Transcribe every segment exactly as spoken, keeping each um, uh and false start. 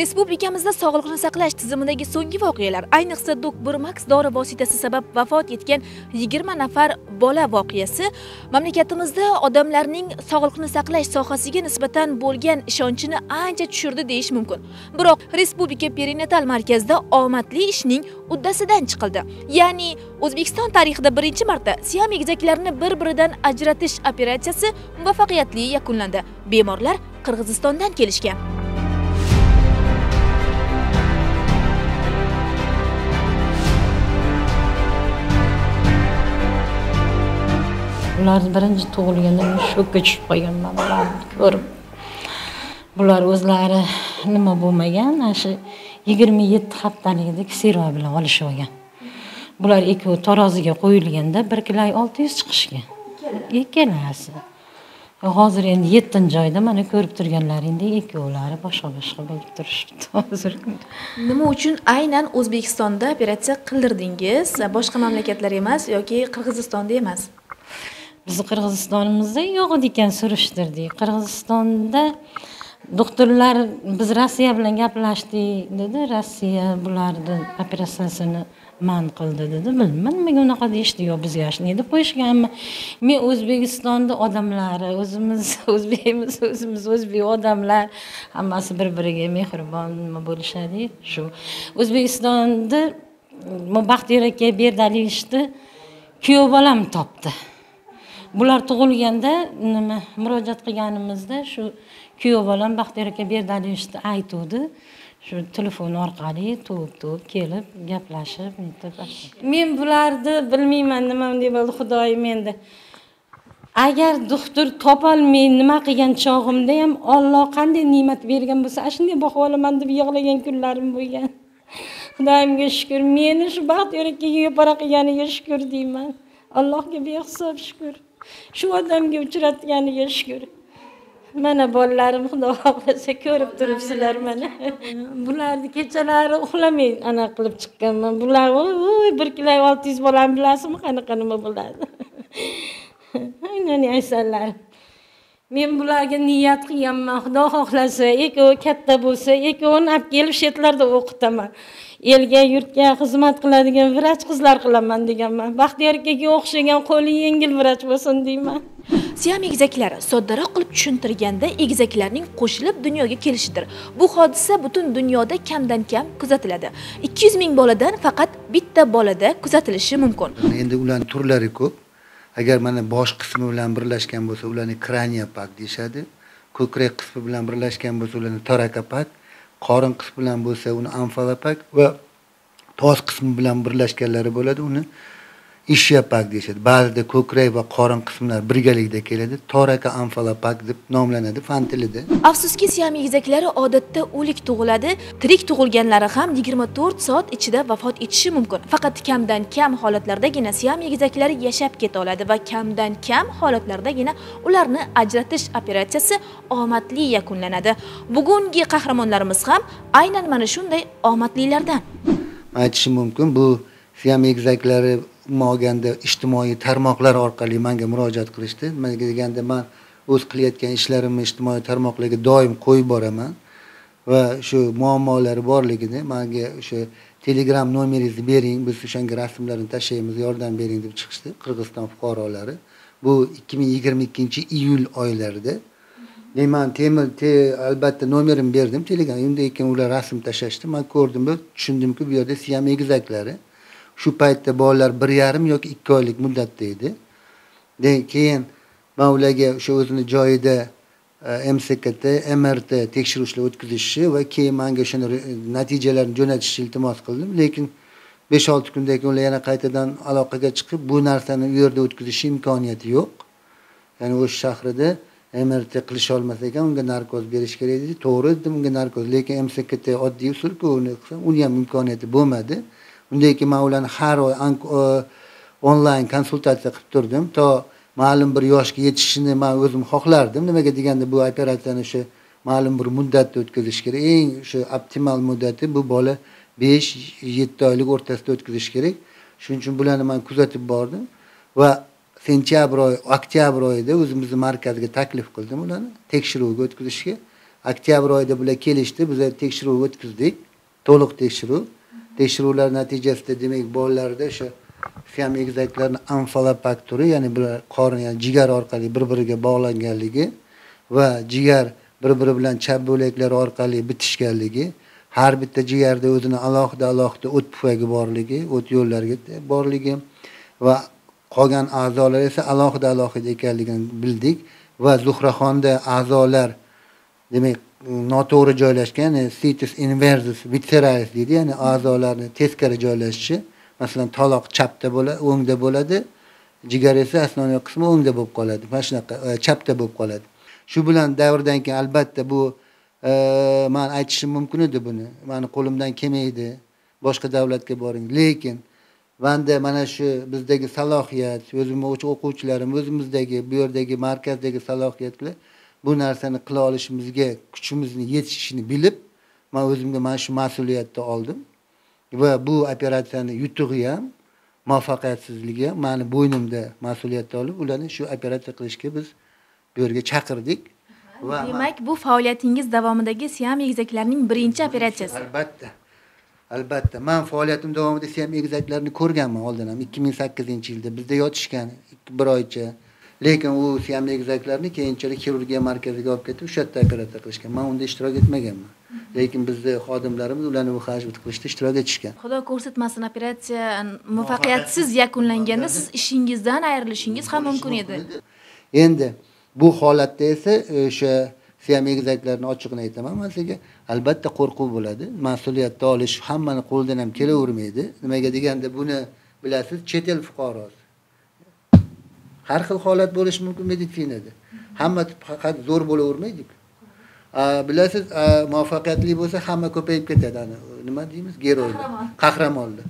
Respublikamizda sog'liqni saqlash tizimidagi so'nggi voqealar, ayniqsa Dok bir Max dori vositasi sabab vafot etgan yigirma nafar bola voqeasi mamlakatimizda odamlarning sog'liqni saqlash sohasiga nisbatan bo'lgan ishonchini ancha tushirdi deyish mumkin. Biroq Respublika perinatal markazida omadli ishning uddasidan chiqildi. Ya'ni O'zbekiston tarixida birinchi marta SIAM egizaklarini bir-biridan ajratish operatsiyasi muvaffaqiyatli yakunlandi. Bemorlar Qirg'izistondan kelishgan. Ular birinchi tug'ilganda men shokka tushib qolganman, ularni ko'rib. Bular o'zlari nima bo'lmagan, ashu yigirma yetti haftalikda ksirva bilan olishib olgan. Bular ikki taroziga qo'yilganda bir kilogramm olti yuz chiqishgan. Ikkalasi. Hozir endi yettinchi oyda mana ko'rib turganlaringdek ikkovlari boshqa-boshqa bo'lib turishibdi hozir. Nima uchun aynan O'zbekistonda operatsiya qildirdingiz? Boshqa mamlakatlar emas yoki Qirg'izistonda emas? Biz Qirg'izistonimizda yo'q ekan surishtirdik. Qirg'izistonda doktorlar biz Rossiya bilan gaplashdik dedi. Rossiya bularni operatsiyasini man qildi dedi. Bilmayman, nima unaqa deyishdi yo bizga shunday deb qo'yishganmi? Men O'zbekistonda odamlari, o'zimiz o'zbekimiz, o'zimiz o'zbek odamlar hammasi bir-biriga mehribon nima bo'lishadi shu. O'zbekistonda Baxtiyor aka berdalishdi, kuyov bolam topdi. Bular tug'ilganda nima murojaat qilganimizda shu kuyov bolam Baxtiyor aka berdalishdi aytuvdi. Shu telefon orqali to'p-to'p kelib gaplashib, men bularni bilmayman, nima deb bo'ldi, xudoyim endi. Agar doktor topa olmay nima qilgan chog'imda ham Alloh qanday ne'mat bergan bo'lsa, shunday boqib olaman deb yig'lagan kunlarim bo'lgan. Xudoyimga shukr, meni shu Baxtiyor akaga yopara qilganiga shukr deyman. Allohga behisob shukr. Shu odamga uchratganiga shukr. Mana bolalarim, xudo xohlasa ko'rib turibsizlar mana. Bularni kechalari uxlamay ana qilib chiqqanman. Bular voy bir kilogramm olti yuz bolani bilasizmi, qanaqa nima bo'ladi. Aynan aysanlar. Men bularga niyat qilganman, xudo xohlasa ikkovi katta bo'lsa, ikkovini olib kelib shetlarda o'qitaman. Elga, yurtga xizmat qiladigan vrach qizlar qilaman deganman. Baxtiyor akaga o'xshagan qo'li yengil vrach bo'lsin deyman. SIAM egizaklari soddaroq qilib tushuntirganda egizaklarning qo'shilib dunyoga kelishidir. Bu hodisa butun dunyoda kamdan-kam kuzatiladi. ikki yuz ming boladan faqat bitta bolada kuzatilishi mumkin. Endi ularning turlari ko'p. Agar mana bosh qismi bilan birlashgan bo'lsa, ularni kraniopak deyshadi. Ko'krak qismi bilan birlashgan bo'lsa, ularni torakopak, qorin qismi bilan bo'lsa, uni amfalopak va toz qismi bilan birlashganlari bo'ladi, uni ishyopak deyishadi. Ba'zida ko'krak va qorin qismlar birgalikda keladi. Toraka amfalopak deb nomlanadi fan tilida. Afsuski, SIAM egizaklari odatda o'lik tug'iladi. Tirik tug'ilganlari ham yigirma to'rt soat ichida vafot etishi mumkin. Faqat kamdan-kam holatlardagina SIAM egizaklari yashab keta oladi va kamdan-kam holatlardagina ularni ajratish operatsiyasi omadli yakunlanadi. Bugungi qahramonlarimiz ham aynan mana shunday omadlilardan. Aytishim mumkin, bu SIAM egizaklari umoganda ijtimoiy tarmoqlar orqali menga murojaat qilishdi. Menga deganda men o'z qilayotgan ishlarimni ijtimoiy tarmoqlarga doim qo'yib boraman va shu muammolar borligini menga o'sha Telegram nomeringizni bering, biz o'shanga rasmlarni tashlaymiz, yordam bering deb chiqishdi Qirg'iziston fuqarolari. Bu ikki ming yigirma ikkinchi iyul oylarida. Men temir albatta nomerimni berdim Telegram. Unda ekan ular rasm tashlashdi. Men ko'rdim, tushundimki bu yerda SIAM egizaklari. Shu paytda bolalar bir yarim yoki ikki oylik muddatda edi. Keyin men ularga o'sha o'zini joyida M S K T, M R T tekshiruvlar o'tkazishni va keyin menga shuni natijalarni jo'natishni iltimos qildim, lekin besh olti kundan keyin ular yana qaytadan aloqaga chiqib, bu narsani u yerda o'tkazish imkoniyati yo'q. Ya'ni o'sha shahrida M R T qilish olmasa ekan, unga narkoz berish kerak edi. To'g'ri dedim, unga narkoz, lekin M S K T oddiy usulku uni qilsa, uni ham imkoniyati bo'lmadi. Undaki men ularni har oy onlayn konsultatsiya qilib turdim. To ma'lum bir yoshga yetishishini men o'zim xohlardim. Nimaga deganda bu operatsiyani o'sha ma'lum bir muddatda o'tkazish kerak. Eng o'sha optimal muddati bu bola besh yetti oylik o'rtasida o'tkazish kerak. Shuning uchun bularni men kuzatib bordim va sentyabr oyi, oktyabr oyida o'zimizni markazga taklif qildim ularni tekshiruvga o'tkazishga. oktyabr oyida bular kelishdi, biz tekshiruv o'tkazdik, to'liq tekshiruv. Tekshiruvlar natijasida demak bolalarda o'sha siam egizaklarining amfalopakturi, ya'ni bular qorin, ya'ni jigar orqali bir-biriga bog'langanligi va jigar bir-biri bilan chap bo'laklari orqali bitishganligi, har bitta jigarda o'zini alohida-alohida o't pufagi borligi, o't yo'llariga borligi va qolgan a'zolar esa alohida-alohida ekanligini bildik va Zuhraxonda a'zolar demek noto'g'ri joylashgan, yani situs inversus vitreris deydi, ya'ni a'zolarni teskari joylashishi, masalan taloq chapda bo'ladi, o'ngda bo'ladi, jigar esa asnoviy qismi o'ngda bo'lib qoladi, mana shunaqa chapda bo'lib qoladi. Shu bilan davrdan keyin albatta bu e, men aytishim mumkin edi buni, meni qo'limdan kelmaydi, boshqa davlatga boring, lekin banda mana shu bizdagi salohiyat, o'zimiz o'quvchilarim, o'zimizdagi bu yerdagi markazdagi salohiyatlar bu narsani qila olishimizga kuchimizni yetishini bilib, men o'zimga mana shu mas'uliyatni oldim va bu operatsiyani yutug'i ham, muvaffaqiyatsizligi ham meni bo'ynimda mas'uliyatni olib, ularni shu operatsiya qilishga biz bu yerga chaqirdik. Va demak, bu faoliyatingiz davomidagi siam egizaklarining birinchi operatsiyasi. Albatta. Albatta, men faoliyatim davomida siam egizaklarini ko'rganman oldin ham, ikki ming sakkizinchi yilda bizda yotishgan bir oycha. Lekin u siam egizaklarni keyinchalik kirurgiya markaziga olib ketib, o'sha yerda operatsiya qilishgan. Men unda ishtirok etmaganman. Lekin bizning xodimlarimiz ularni muhojat qilishda ishtirok etishgan. Xudo ko'rsatmasin, operatsiya muvaffaqiyatsiz yakunlanganda siz ishingizdan ayrilishingiz ham mumkin edi. Endi bu holatda esa o'sha siam egizaklarini ochiqni aytaman, menga albatta qo'rquv bo'ladi. Mas'uliyatni olish hammaning qo'lidan ham kelavermaydi. Nimaga deganda, buni bilasiz, chet el fuqarosi. Har xil holat bo'lishi mumkin meditsinada. Hamma faqat zo'r bo'lavermaydi-ku. Bilasiz, muvaffaqiyatli bo'lsa hamma ko'payib ketadi. Ana nima deymiz? Geroy, qahramonlar.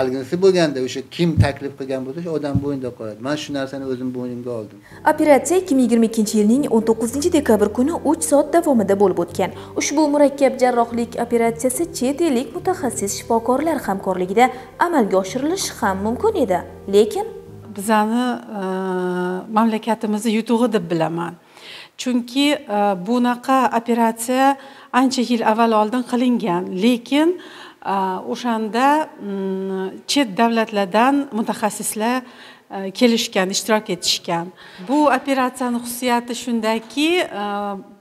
Alginisi bo'lganda o'sha kim taklif qilgan bo'lsa, odam bo'yinda qoladi. Men shu narsani o'zim bo'ynimga oldim. Operatsiya ikki ming yigirma ikkinchi yilning o'n to'qqizinchi dekabr kuni uch soat davomida bo'lib o'tgan. Ushbu murakkab jarrohlik operatsiyasi chet ellik mutaxassis shifokorlar hamkorligida amalga oshirilishi ham mumkin edi. Lekin bizani mamlakatimizni yutug'i deb bilaman. Chunki bunaqa operatsiya ancha yil avval oldin qilingan, lekin o'shanda chet davlatlardan mutaxassislar kelishgan, ishtirok etishgan. Bu operatsiyaning xususiyati shundaki,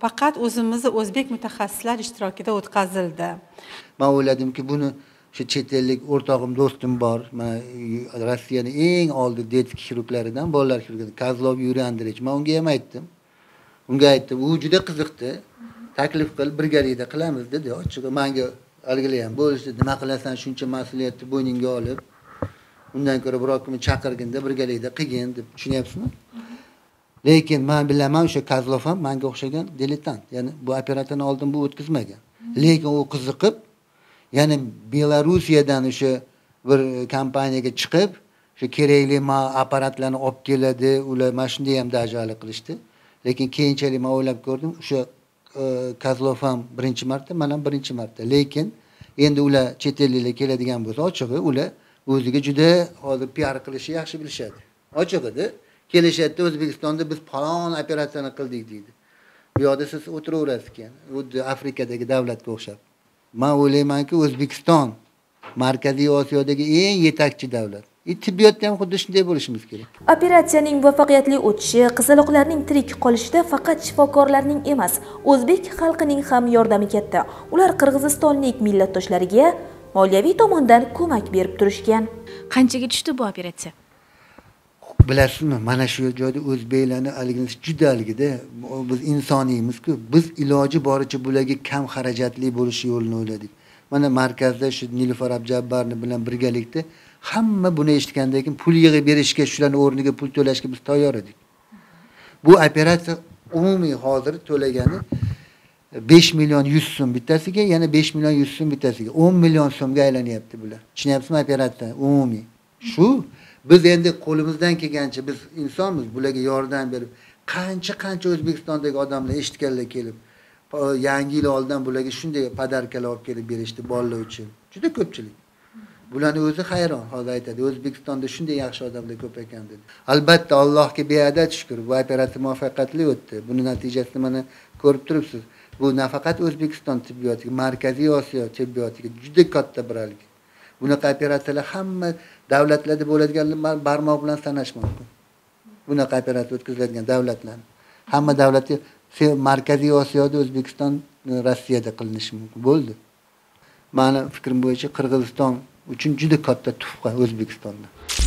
faqat o'zimizni o'zbek mutaxassislar ishtirokida o'tkazildi. Men o'yladimki, buni shu chet ellik o'rtog'im, do'stim bor. Mana Rossiyaning eng oldi detik xirurglaridan, bolalar xirurgi Kazlov Yuri Andreiç. Men unga ham aytdim. Unga aytdim, u juda qiziqdi. Taklif qil, birgalikda qilamiz dedi. Ochig'i menga algili ham bo'lishdi, nima qilasan, shuncha mas'uliyatni bo'yningga olib, undan ko'ra biroq kimni chaqirganda birgalikda qilgin deb tushunyapsizmi? Lekin men bilaman, o'sha Kazlov ham menga o'xshagan diletant. Ya'ni bu operatsiyani oldin bu o'tkazmagan. Lekin u qiziqib, ya'ni Belarusyadan o'sha bir kompaniyaga chiqib, o'sha kerakli apparatlarni olib keladi, ular mana shunday ham da'joli qilishdi. Lekin keyinchalik men o'ylab ko'rdim, o'sha Kazlov ham birinchi marta, men ham birinchi marta. Lekin endi ular chet elliklar keladigan bo'lsa, ochig'i ular o'ziga juda hozir P R qilishni yaxshi bilishadi. Ochig'ida kelishayotdi, O'zbekistonda biz falon operatsiyani qildik deydi. Bu yerda siz o'tiraverasiz ekan, xuddi Afrikadagi davlatga o'xshab. Men o'ylaymanki, O'zbekiston Markaziy Osiyodagi eng yetakchi davlat. Tibbiyotda ham xuddi shunday bo'lishimiz kerak. Operatsiyaning muvaffaqiyatli o'tishi, qizaloqlarning tirik qolishida faqat shifokorlarning emas, o'zbek xalqining ham yordami katta. Ular Qirg'izistonlik millatdoshlariga moliyaviy tomondan ko'mak berib turishgan. Qanchaga tushdi bu operatsiya? Bilasizmi, mana shu joyda o'zbeklarni alginisi juda algida, biz insoniymiz-ku, biz iloji boricha bularga kam xarajatli bo'lish yo'lini o'yladik. Mana markazda shu Nilufar Abjabbarni bilan birgalikda hamma buni eshitgandan keyin pul yig'ib berishga, shularni o'rniga pul to'lashga biz tayyor edik. Bu operatsiya umumiy hozir to'lagani besh million yuz so'm bittasiga, yana besh million yuz so'm bittasiga, o'n million so'mga aylanyapti bular. Tushunyapsizmi operatsiya umumiy? Shu biz endi qo'limizdan kelgancha, biz insonmiz, bularga yordam berib, qancha-qancha O'zbekistondagi odamlar eshitganlar kelib, yangi yil oldidan bularga shunday podarkalar olib kelib berishdi bolalar uchun. Juda ko'pchilik. Bularni o'zi hayron holda aytadi, O'zbekistonda shunday yaxshi odamlar ko'p ekan dedi. Albatta, Allohga beadad shukr, bu operatsiya muvaffaqiyatli o'tdi. Buni natijasini mana ko'rib turibsiz. Bu nafaqat O'zbekiston tibbiyoti, Markaziy Osiyo tibbiyoti juda katta biralik. Bunaqa operatsiyalar hamma davlatlarda bo'ladiganini barmoq bilan sanash mumkin. Bunaqa operatsiya o'tkaziladigan davlatlar hamma davlatda Markaziy Osiyoda, O'zbekiston, Rossiyada qilinishi mumkin bo'ldi. Meni fikrim bo'yicha Qirg'iziston uchun juda katta tuhfa O'zbekistonda.